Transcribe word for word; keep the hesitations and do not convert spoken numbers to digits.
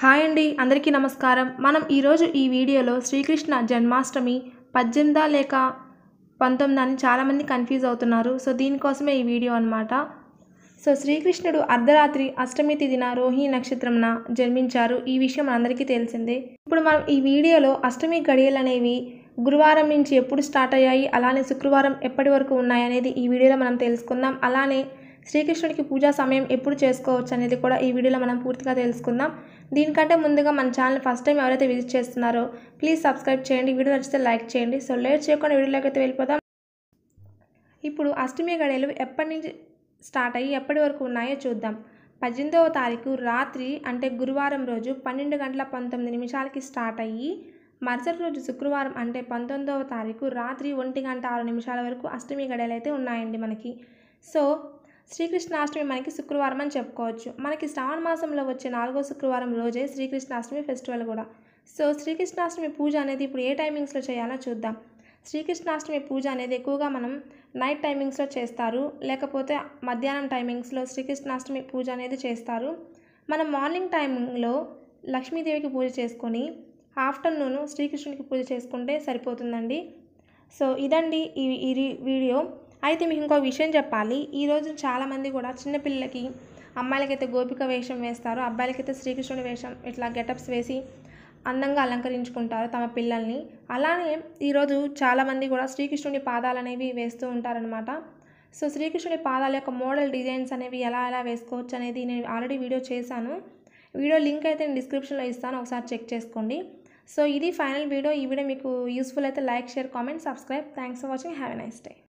Hi అండి అందరికీ నమస్కారం। మనం ఈ రోజు ఈ వీడియోలో శ్రీకృష్ణ జన్మాష్టమి పద్దెనిమిది లేక పంతొమ్మిది అని చాలా మంది కన్ఫ్యూజ్ అవుతున్నారు। సో దీనికోసమే ఈ వీడియో అన్నమాట। సో శ్రీకృష్ణుడు అర్ధరాత్రి అష్టమి తిదిన రోహిణి నక్షత్రంన జన్మించారు। ఈ విషయం అందరికీ తెలిసిందే। ఇప్పుడు మనం ఈ వీడియోలో అష్టమి గడియలు అనేవి గురువారం నుంచి ఎప్పుడు స్టార్ట్ అయ్యాయి, అలానే శుక్రవారం ఎప్పటి వరకు ఉన్నాయి అనేది ఈ వీడియోలో మనం తెలుసుకుందాం। అలానే శ్రీకృష్ణుడికి పూజా సమయం ఎప్పుడు చేసుకోవచ్చు అనేది కూడా ఈ వీడియోలో మనం పూర్తిగా తెలుసుకుందాం। దీనికంటే ముందుగా మన ఛానల్ ఫస్ట్ టైం ఎవరైతే విజిట్ చేస్తున్నారో ప్లీజ్ సబ్స్క్రైబ్ చేయండి, వీడియో నచ్చితే లైక్ చేయండి। సో లేట్ చేయకుండా వీడియోలోకి అయితే వెళ్ళిపోదాం। ఇప్పుడు అష్టమి గడియలు ఎప్పటి నుంచి స్టార్ట్ అయ్యి ఎప్పటి వరకు ఉన్నాయో చూద్దాం। పద్దెనిమిదవ తారీఖు రాత్రి అంటే గురువారం రోజు పన్నెండు గంటల పంతొమ్మిది నిమిషాలకి స్టార్ట్ అయ్యి మరుసటి రోజు శుక్రవారం అంటే పంతొమ్మిదవ తారీఖు రాత్రి ఒంటి గంట ఆరు నిమిషాల వరకు అష్టమి గడియలు అయితే ఉన్నాయండి మనకి। సో శ్రీకృష్ణాష్టమి మనకి శుక్రవారం అని చెప్పుకోవచ్చు। మనకి శ్రావణ మాసంలో వచ్చే నాలుగో శుక్రవారం రోజే శ్రీకృష్ణాష్టమి ఫెస్టివల్ కూడా। సో శ్రీకృష్ణాష్టమి పూజ అనేది ఇప్పుడు ఏ టైమింగ్స్లో చేయాలో చూద్దాం। శ్రీకృష్ణాష్టమి పూజ అనేది ఎక్కువగా మనం నైట్ టైమింగ్స్లో చేస్తారు, లేకపోతే మధ్యాహ్నం టైమింగ్స్లో శ్రీకృష్ణాష్టమి పూజ అనేది చేస్తారు। మనం మార్నింగ్ టైమింగ్లో లక్ష్మీదేవికి పూజ చేసుకొని ఆఫ్టర్నూన్ శ్రీకృష్ణుడికి పూజ చేసుకుంటే సరిపోతుందండి। సో ఇదండి ఈ ఈ వీడియో। అయితే మీకు ఇంకో విషయం చెప్పాలి। ఈరోజు చాలామంది కూడా చిన్నపిల్లలకి అమ్మాయిలకైతే గోపిక వేషం వేస్తారు, అబ్బాయిలకైతే శ్రీకృష్ణుడి వేషం ఇట్లా గెటప్స్ వేసి అందంగా అలంకరించుకుంటారు తమ పిల్లల్ని। అలానే ఈరోజు చాలామంది కూడా శ్రీకృష్ణుడి పాదాలు అనేవి వేస్తూ ఉంటారనమాట। సో శ్రీకృష్ణుడి పాదాల యొక్క మోడల్ డిజైన్స్ అనేవి ఎలా ఎలా వేసుకోవచ్చు అనేది నేను ఆల్రెడీ వీడియో చేశాను। వీడియో లింక్ అయితే నేను డిస్క్రిప్షన్లో ఇస్తాను, ఒకసారి చెక్ చేసుకోండి। సో ఇది ఫైనల్ వీడియో। ఈ వీడియో మీకు యూస్ఫుల్ అయితే like, share, comment, subscribe. Thanks for watching, have a nice day.